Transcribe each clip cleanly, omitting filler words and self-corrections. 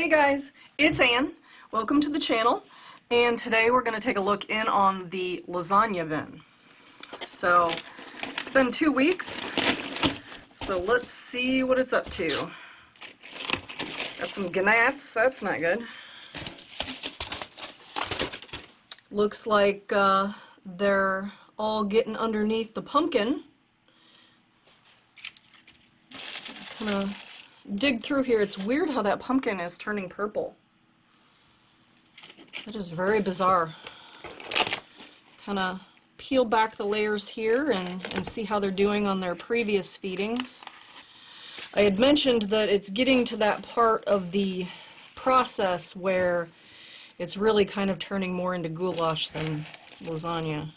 Hey guys, it's Ann. Welcome to the channel, and today we're going to take a look in on the lasagna bin. So it's been 2 weeks, so let's see what it's up to. Got some gnats, that's not good. Looks like they're all getting underneath the pumpkin. Kind of dig through here. It's weird how that pumpkin is turning purple. That is very bizarre. Kind of peel back the layers here and see how they're doing on their previous feedings. I had mentioned that it's getting to that part of the process where it's really kind of turning more into goulash than lasagna.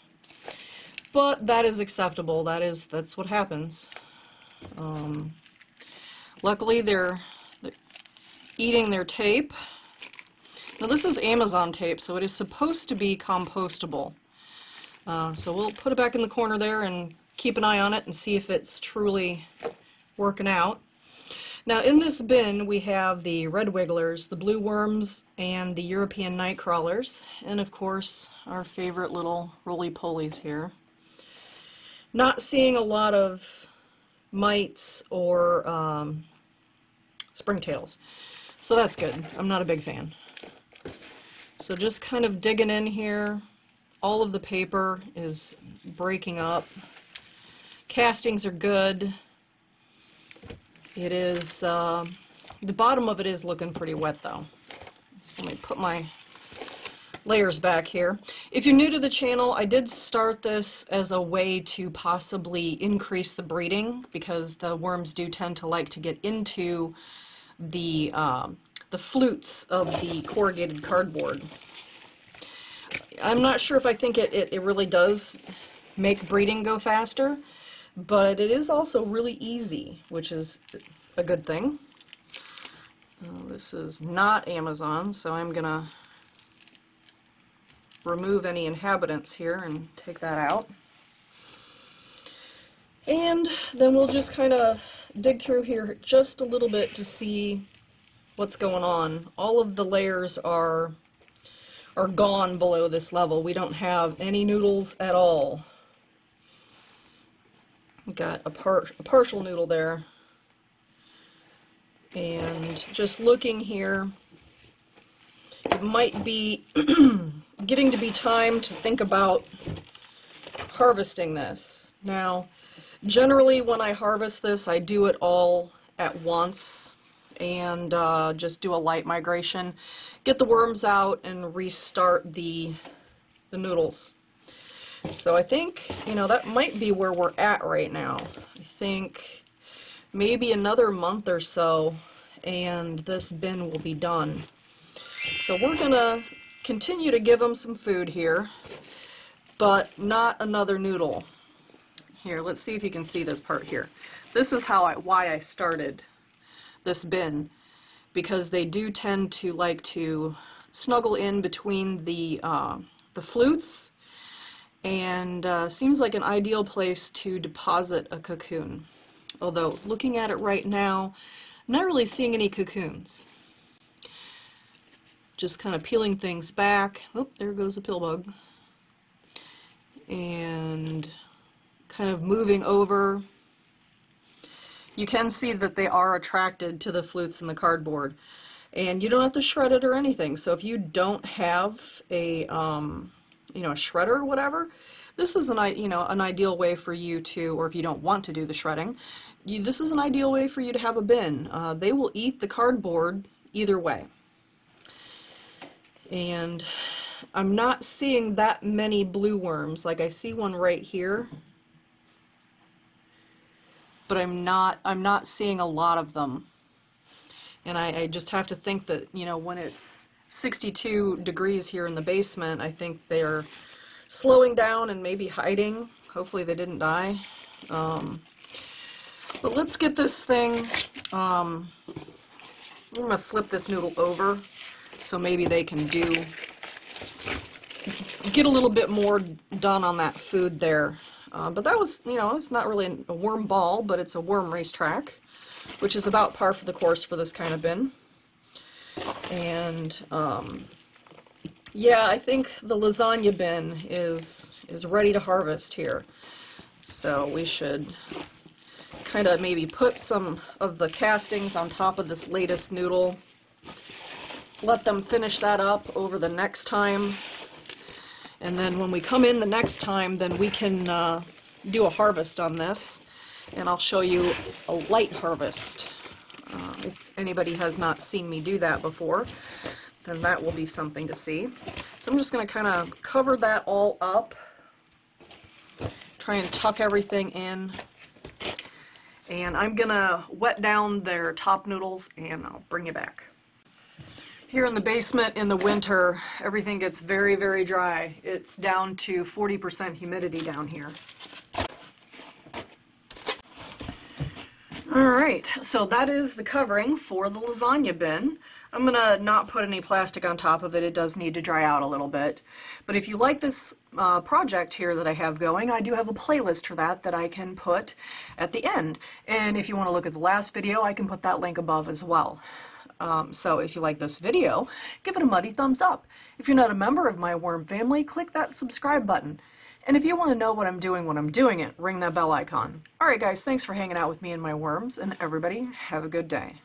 But that is acceptable. That's what happens. Luckily, they're eating their tape. Now, this is Amazon tape, so it is supposed to be compostable. So we'll put it back in the corner there and keep an eye on it and see if it's truly working out. Now, in this bin, we have the red wigglers, the blue worms, and the European night crawlers, and, of course, our favorite little roly-polies here. Not seeing a lot of mites or springtails. So that's good. I'm not a big fan. So just kind of digging in here. All of the paper is breaking up. Castings are good. It is, the bottom of it is looking pretty wet though. Let me put my layers back here. If you're new to the channel, I did start this as a way to possibly increase the breeding because the worms do tend to like to get into the flutes of the corrugated cardboard. I'm not sure if I think it really does make breeding go faster, but it is also really easy, which is a good thing. This is not Amazon, so I'm gonna remove any inhabitants here and take that out. And then we'll just kind of dig through here just a little bit to see what's going on. All of the layers are gone below this level. We don't have any noodles at all. We've got a partial noodle there. And just looking here, it might be getting to be time to think about harvesting this. Now, generally when I harvest this, I do it all at once and just do a light migration, get the worms out, and restart the noodles. So I think, you know, that might be where we're at right now. I think maybe another month or so and this bin will be done. So we're gonna continue to give them some food here, but not another noodle. Here, let's see if you can see this part here. This is why I started this bin, because they do tend to like to snuggle in between the flutes, and seems like an ideal place to deposit a cocoon. Although, looking at it right now, I'm not really seeing any cocoons. Just kind of peeling things back. Oh, there goes a pill bug. And kind of moving over. You can see that they are attracted to the flutes and the cardboard. And you don't have to shred it or anything. So if you don't have a you know, a shredder or whatever, this is an ideal way for you to, or if you don't want to do the shredding, this is an ideal way for you to have a bin. They will eat the cardboard either way. And I'm not seeing that many blue worms. Like, I see one right here, but I'm not seeing a lot of them. And I just have to think that, you know, when it's 62 degrees here in the basement, I think they're slowing down and maybe hiding. Hopefully they didn't die. But let's get this thing, I'm going to flip this noodle over, so maybe they can get a little bit more done on that food there. But that was, you know, it's not really a worm ball, but it's a worm racetrack, which is about par for the course for this kind of bin. And yeah, I think the lasagna bin is ready to harvest here. So we should kind of maybe put some of the castings on top of this latest noodle. Let them finish that up over the next time. And then when we come in the next time, then we can do a harvest on this. And I'll show you a light harvest. If anybody has not seen me do that before, then that will be something to see. So I'm just going to kind of cover that all up. Try and tuck everything in. And I'm going to wet down their top noodles and I'll bring you back. Here in the basement in the winter, everything gets very, very dry. It's down to 40% humidity down here. Alright, so that is the covering for the lasagna bin. I'm going to not put any plastic on top of it. It does need to dry out a little bit. But if you like this project here that I have going, I do have a playlist for that I can put at the end. And if you want to look at the last video, I can put that link above as well. So if you like this video, give it a mighty thumbs up. If you're not a member of my worm family, click that subscribe button. And if you want to know what I'm doing when I'm doing it, ring that bell icon. Alright guys, thanks for hanging out with me and my worms, and everybody, have a good day.